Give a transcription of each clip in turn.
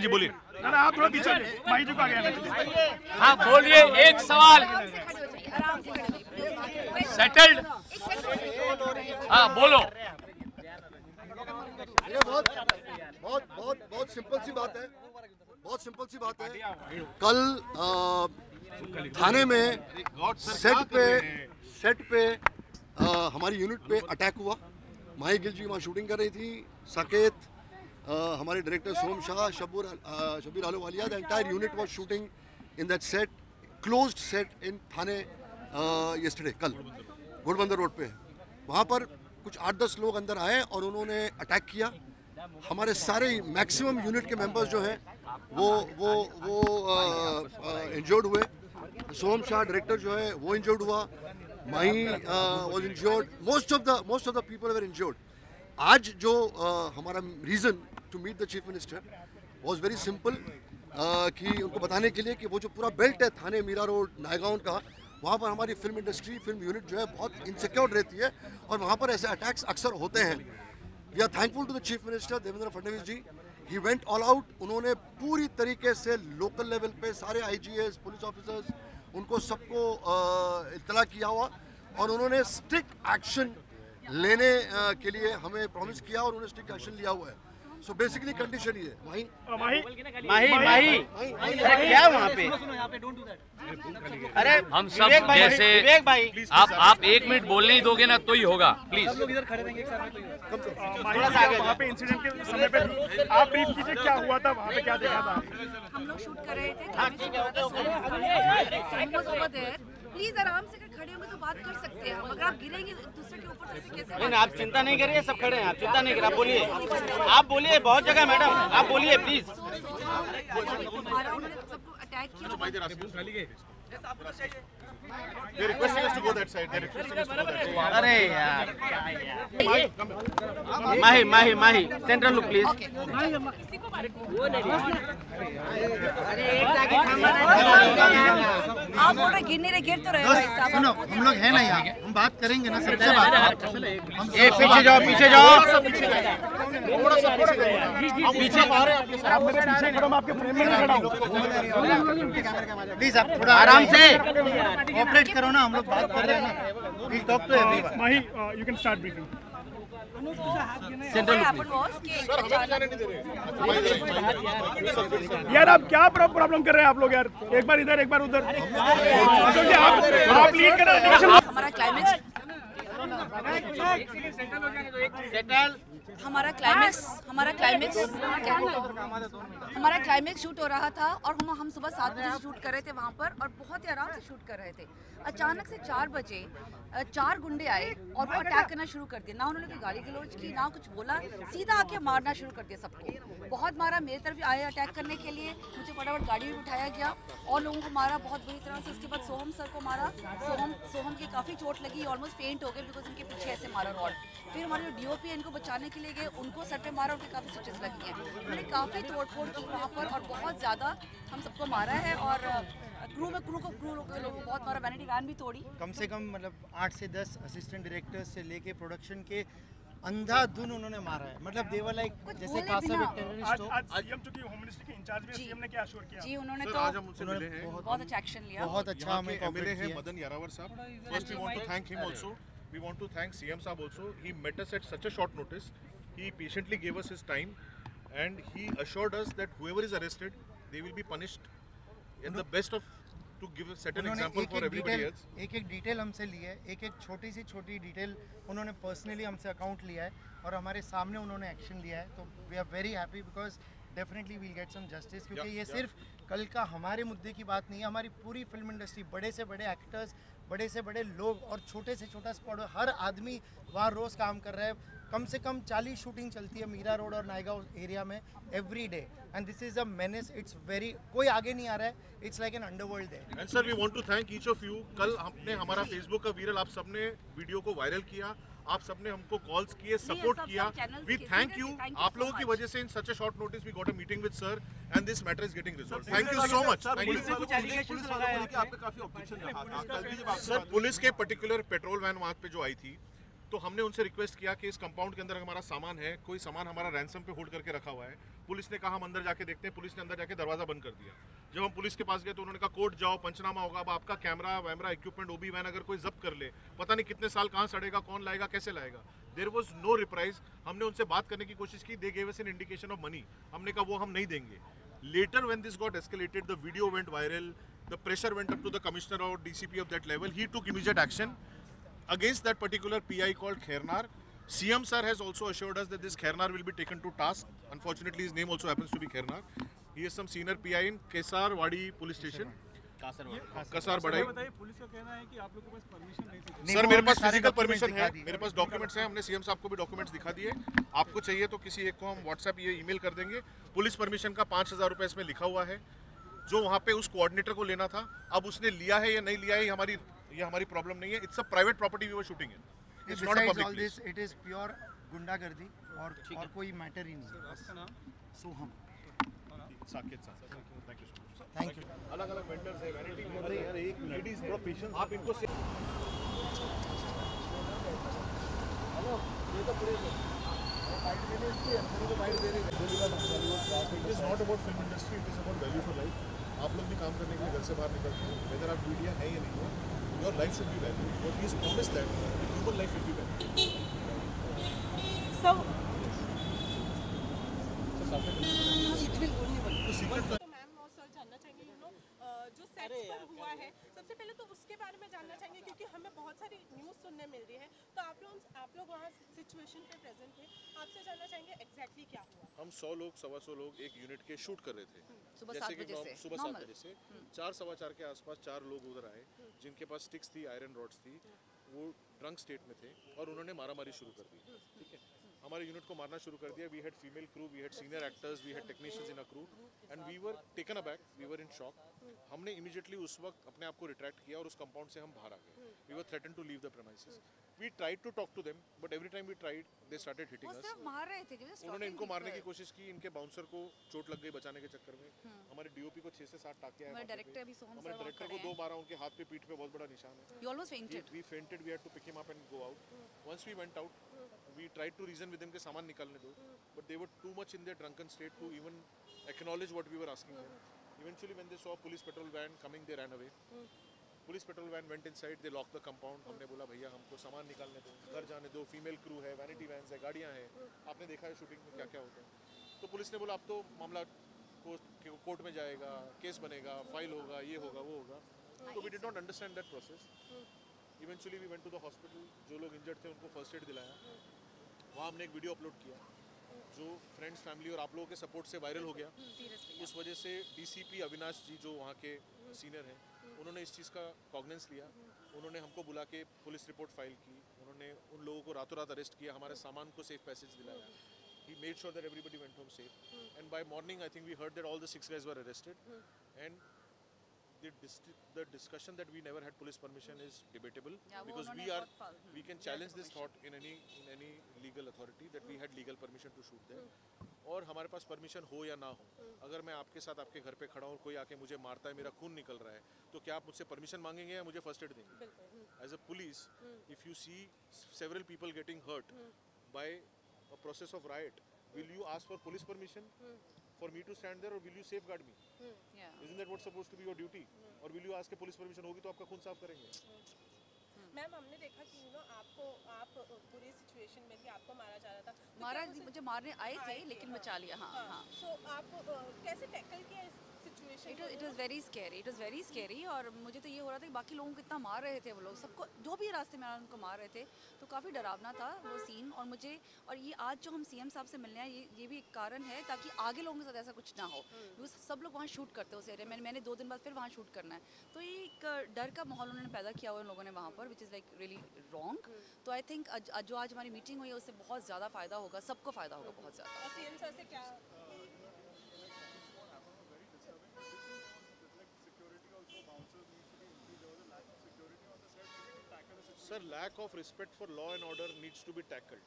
जी बोलिए। आप थोड़ा पीछे भाई जी को आगे आना। हाँ बोलिए। एक सवाल सेटल्ड। हाँ बोलो। बहुत बहुत बहुत बहुत सिंपल सी बात है, बहुत सिंपल सी बात है। कल थाने में सेट पे हमारी यूनिट पे अटैक हुआ। माही गिल जी वहाँ शूटिंग कर रही थी। साकेत, हमारे director Som Shah, Shabir Ahluwalia, the entire unit was shooting in that set, closed set in Thane yesterday, कल घोड़बंदर रोड पे। वहाँ पर कुछ 8-10 लोग अंदर आए और उन्होंने अटैक किया। हमारे सारे मैक्सिमम यूनिट के मेंबर्स जो हैं वो इंजर्ड हुए। सोम शाह डायरेक्टर जो है वो इंजर्ड हुआ। Mahi was injured. Most of the people were injured. आज जो हमारा reason to meet the chief minister was very simple, कि उनको बताने के लिए कि वो जो पूरा बेल्ट है थाने मीरा रोड नायगांव का, वहाँ पर हमारी फिल्म इंडस्ट्री, फिल्म यूनिट जो है बहुत इनसिक्योर रहती है और वहाँ पर ऐसे अटैक्स अक्सर होते हैं। We are thankful to the chief minister Devendra Fadnavis ji. He went all out. उन्होंने पूरी तरीके से लोकल लेवल पर सारे IGs, पुलिस ऑफिसर्स, उनको सबको इत्तला किया हुआ और उन्होंने स्ट्रिक्ट एक्शन लेने के लिए हमें प्रॉमिस किया और उन्होंने स्ट्रिक्ट एक्शन लिया हुआ है। सो बेसिकली कंडीशन ये है। क्या वहाँ पे? अरे हम सब जैसे आप 1 मिनट बोलने ही दोगे ना तो ही होगा। प्लीज सब लोग इधर खड़े रहेंगे। थोड़ा सा आगे। वहाँ पे इंसिडेंट के समय पे आप ब्रीफ कीजिए, क्या हुआ था वहाँ पे, क्या देखा था? हम लोग शूट कर रहे थे। प्लीज आराम से खड़े होंगे तो बात कर सकते हैं। अगर आप गिरेंगे दूसरे के ऊपर तो कैसे? नहीं आप चिंता नहीं करिए, सब खड़े हैं। आप चिंता नहीं करिए, आप बोलिए, आप बोलिए। बहुत जगह मैडम, आप बोलिए प्लीज। सबको अटैक किया। अरे यार, Mahi Mahi Mahi central look please. आप बोल रहे गिरने रहे, गिर तो रहे भाई साहब। सुनो, हम लोग हैं ना यहाँ, हम बात करेंगे ना सबसे। बात पीछे जाओ, पीछे जाओ, पीछे प्लीज। आप थोड़ा आराम से ऑपरेट करो ना, हम लोग बात कर रहे हैं ना। Please talk to everyone. Mahi you can start briefing. यार आप क्या प्रॉब्लम कर रहे हैं आप लोग? यार एक बार इधर एक बार उधर। आप लीड कर रहे हैं। हमारा क्लाइमेक्स हमारा क्लाइमेक्स शूट हो रहा था और हम सुबह 7 बजे शूट कर रहे थे वहाँ पर और बहुत ही आराम से शूट कर रहे थे। अचानक से 4 बजे 4 गुंडे आए और वो अटैक करना शुरू कर दिया। ना उन्होंने कोई गाली गलौज की, ना कुछ बोला, सीधा आके मारना शुरू कर दिया सबको। बहुत मारा। मेरी तरफ आए अटैक करने के लिए। मुझे फटाफट गाड़ी में बिठाया गया और लोगों को मारा बहुत बुरी तरह से। उसके बाद सोहम सर को मारा। सोहम की काफ़ी चोट लगी, ऑलमोस्ट फेंट हो गए बिकॉज उनके पीछे ऐसे मारा रॉड। फिर हमारे जो DOP है इनको बचाने के लिए गए, उनको सर पे मारा, उनकी काफ़ी स्टिचेस लगी हैं। मैंने काफ़ी तोड़ फोड़ की वहाँ पर और बहुत ज़्यादा हम सबको मारा है। और क्रू लोगों को बहुत मारा। वैनिटी वैन भी तोड़ी। कम से कम मतलब 8 से 10 असिस्टेंट डायरेक्टर्स से लेके प्रोडक्शन के अंधाधुन उन्होंने मारा है, मतलब देवाला जैसे कासा एक टेररिस्ट हो। आज सीएम चूंकि होम मिनिस्टर के इंचार्ज भी, सीएम ने क्या अश्योर किया? जी उन्होंने तो आज हम उनसे मिले हैं, बहुत अच्छा एक्शन लिया, बहुत अच्छा हमें मिले हैं मदन यारावर साहब। First we want to thank him also, we want to thank CM साहब also. He met us at such a short notice, he patiently give us his time and he assured us that whoever is arrested they will be punished in the best of to give a certain example for everybody else. एक-एक detail हमसे ली है, एक-एक छोटी सी छोटी detail उन्होंने personally हमसे account लिया है और हमारे सामने उन्होंने एक्शन लिया है, तो we are very happy because definitely we'll get some justice. क्योंकि ये सिर्फ कल का हमारे मुद्दे की बात नहीं है, हमारी पूरी फिल्म इंडस्ट्री, बड़े से बड़े एक्टर्स, बड़े से बड़े लोग और छोटे से छोटा स्पॉट, हर आदमी वहाँ रोज़ काम कर रहा है। कम से कम 40 शूटिंग चलती है मीरा रोड और नायगांव एरिया में every day, and this is a menace, it's very, कोई आगे नहीं आ रहा है, it's like an underworld day. And sir we want to thank each of you. कल हमने हमारा फेसबुक का वीरल, आप सबने वीडियो को वायरल किया, आप सबने हमको कॉल्स किए, सपोर्ट किया, वी थैंक यू। आप लोगों की वजह से in such a short notice we got a meeting with sir and this matter is getting resolved. Thank you so much. Sir police के पर्टिकुलर पेट्रोल वैन वहाँ पे जो आई थी, तो हमने उनसे रिक्वेस्ट किया कि इस कंपाउंड के अंदर हमारा सामान है, कोई सामान हमारा रैंसम पे होल्ड करके रखा हुआ है। पुलिस ने कहा हम अंदर जाके देखते हैं, पुलिस ने अंदर जाके दरवाज़ा बंद कर दिया। जब हम पुलिस के पास गए तो उन्होंने कहा कोर्ट जाओ, पंचनामा होगा, अब आपका कैमरा वैमरा इक्विपमेंट ओबी वैन अगर कोई जब्त कर ले, पता नहीं कितने साल कहाँ सड़ेगा, कौन लाएगा, कैसे लाएगा। There was no reprise. हमने उनसे बात करने की कोशिश की, they gave us an indication of money, हमने कहा वो हम नहीं देंगे। Later when this got escalated the video went viral, the pressure went up to the commissioner और DCP of that level, he took immediate action against that particular PI called Khairnar. CM sir has also assured us that this Khairnar will be taken to task. Unfortunately, his name also happens to be Khairnar. He is some senior PI in Kasarwadi police station. Kasarwadi. बताइए, police का कहना है कि आप लोगों के पास permission नहीं थी। सर मेरे पास फिजिकल परमिशन है, मेरे पास डॉक्यूमेंट्स हैं, हमने सीएम साहब को भी डॉक्यूमेंट्स दिखा दिए। आपको चाहिए तो किसी एक को हम व्हाट्सएप या ईमेल कर देंगे। पुलिस परमिशन का 5,000 रुपये इसमें लिखा हुआ है, जो वहाँ पे उस कोऑर्डिनेटर को लेना था। अब उसने लिया है या नहीं लिया है, ये हमारी प्रॉब्लम नहीं है। It's a private property we were shooting in, it's not a public place. It is pure गुंडागर्दी और कोई मैटर ही नहीं। सोहम साकेत साहब, thank you so much. Thank you. अलग अलग वेंडर्स है, वैरायटी है, यार एक लेडीज है, पेशेंस आप इनको हेलो ये तो पूरे 5 मिनट्स की अंदर तो बाइट दे रही है। It is not about film industry, it is about value for life. आप लोग भी काम करने के लिए घर से बाहर निकलते हो, वेदर आप मीडिया है या नहीं हो, your life should be valued. What is promised that your life will be valued. So it will only work. So ma'am और सर जानना चाहेंगे, you know, जो सेट्स पर हुआ है, सबसे पहले तो उसके बारे में जानना चाहेंगे, क्योंकि हमें बहुत सारी न्यूज़ सुनने मिल रही है। तो आप लोग वहाँ सिचुएशन पे प्रेजेंट थे, आपसे जानना चाहेंगे एग्जैक्टली क्या हुआ। हम 100 लोग 125 लोग एक यूनिट के शूट कर रहे थे सुबह 7 बजे से 4-4:15 के आसपास 4 लोग उधर आए, जिनके पास स्टिक्स थी, आयरन रॉड्स थी, वो ड्रंक स्टेट में थे और उन्होंने मारामारी शुरू कर दी। ठीक है, हमारे यूनिट को मारना शुरू कर दिया। We had female crew, we had senior actors, we had technicians in a crew and we were taken aback, we were in shock. हमने इमीडिएटली उस वक्त अपने आप को रिट्रैक्ट किया और उस कंपाउंड से हम बाहर आ गए। We were threaten to leave the premises. We tried to talk to them but every time we tried they started hitting us. उन्होंने इनको मारने की कोशिश की, इनके बाउंसर को चोट लग गई बचाने के चक्कर में। हमारे डीओपी को 6 से 7 टाके आए, हमारे डायरेक्टर को 2 बार उनके हाथ पे, पीठ पे बहुत बड़ा निशान है। He almost fainted, we fainted, we had to pick him up and go out. Once we went out we tried to reason with them ke saman nikalne do, but they were too much in their drunken state to even acknowledge what we were asking them. Eventually when they saw a police patrol van coming, they ran away. Police patrol van went inside, they locked the compound. Humne bola bhaiya humko saman nikalne do, ghar jaane do, female crew hai, vanity vans hai, gaadiyan hai, aapne dekha hai shooting mein kya kya hota hai। To police ne bola ab to mamla court mein jayega, case banega, file hoga, ye hoga, wo hoga। So we did not understand that process. Eventually we went to the hospital, jo log injured the unko first aid dilaya। वहाँ हमने एक video upload किया जो friends, family और आप लोगों के support से वायरल हो गया। उस वजह से डीसीपी अविनाश जी जो वहाँ के सीनियर हैं, उन्होंने इस चीज़ का कॉग्नेंस लिया। उन्होंने हमको बुला के पुलिस रिपोर्ट फाइल की, उन्होंने उन लोगों को रातों रात अरेस्ट किया, हमारे सामान को सेफ पैसेज दिलाया। He made sure that everybody went home safe and by morning I think we heard that all the 6 guys were arrested and the discussion that we never had police permission is debatable, yeah, because we can challenge this thought in any legal authority that we had legal permission to shoot there। और हमारे पास permission हो या ना हो, अगर मैं आपके साथ आपके घर पे खड़ा हूँ और कोई आके मुझे मारता है, मेरा खून निकल रहा है, तो क्या आप मुझसे परमिशन मांगेंगे या मुझे फर्स्ट एड देंगे? As a police, if you see several people getting hurt, by a process of riot, will you ask for police permission for me to stand there, or will you safeguard me? Yeah. Isn't that what's supposed to be your duty? Or will you ask police permission? होगी तो आपका खून साफ करेंगे। Ma'am हमने देखा कि you know आपको आप बुरी सिचुएशन में भी आपको मारा जा रहा था। मारा मुझे मारने आए थे लेकिन बचा लिया। हाँ। So आप कैसे टैकल किया इस situation? It was very scary और मुझे तो ये हो रहा था कि बाकी लोगों को कितना मार रहे थे वो लोग सबको जो भी रास्ते में आ रहे उनको मार रहे थे तो काफ़ी डरावना था वो सीन और मुझे और ये आज जो हम CM साहब से मिलने आए ये भी एक कारण है ताकि आगे लोगों के साथ ऐसा कुछ ना हो बिकॉज सब लोग वहाँ शूट करते हैं उस एरिया में मैंने 2 दिन बाद फिर वहाँ शूट करना है तो ये एक डर का माहौल उन्होंने पैदा किया हुआ उन लोगों ने वहाँ पर which is like really wrong तो I think जो आज हमारी मीटिंग हुई है उससे बहुत ज़्यादा फ़ायदा होगा सबको फ़ायदा होगा बहुत ज़्यादा। CM सर से क्या sir lack of respect for law and order needs to be tackled.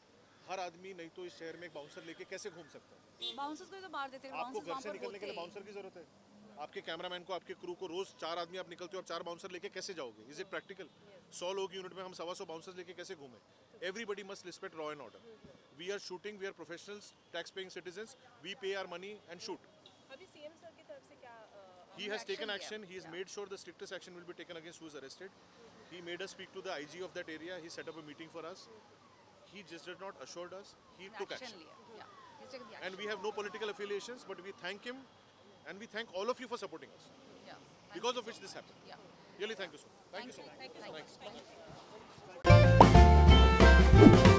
हर आदमी नहीं तो इस शहर में एक बाउंसर लेके कैसे घूम सकता है? बाउंसर्स को तो मार देते हैं। आपको घर से निकलने के लिए बाउंसर की जरूरत है? आपके कैमरामैन को आपके क्रू को रोज 4 आदमी आप निकलते हो आप 4 बाउंसर लेके कैसे जाओगे? Is it practical? 100 लोग यूनिट में हम 125 बाउंसर्स लेके कैसे घूमें? Everybody must respect law and order. We are shooting, we are professionals, tax-paying citizens. We pay our money and shoot. अभी CM सर की तरफ से क्या? He has taken action. He has made sure the strictest action will be taken against who is arrested. He made us speak to the IG of that area. He set up a meeting for us. He just did not assured us. He took action. Yeah. He took the action. And we have no political affiliations, but we thank him, and we thank all of you for supporting us. Yeah. Because of which this happened. Yeah. Really, thank you so much. Thank you so much. Thank you so much.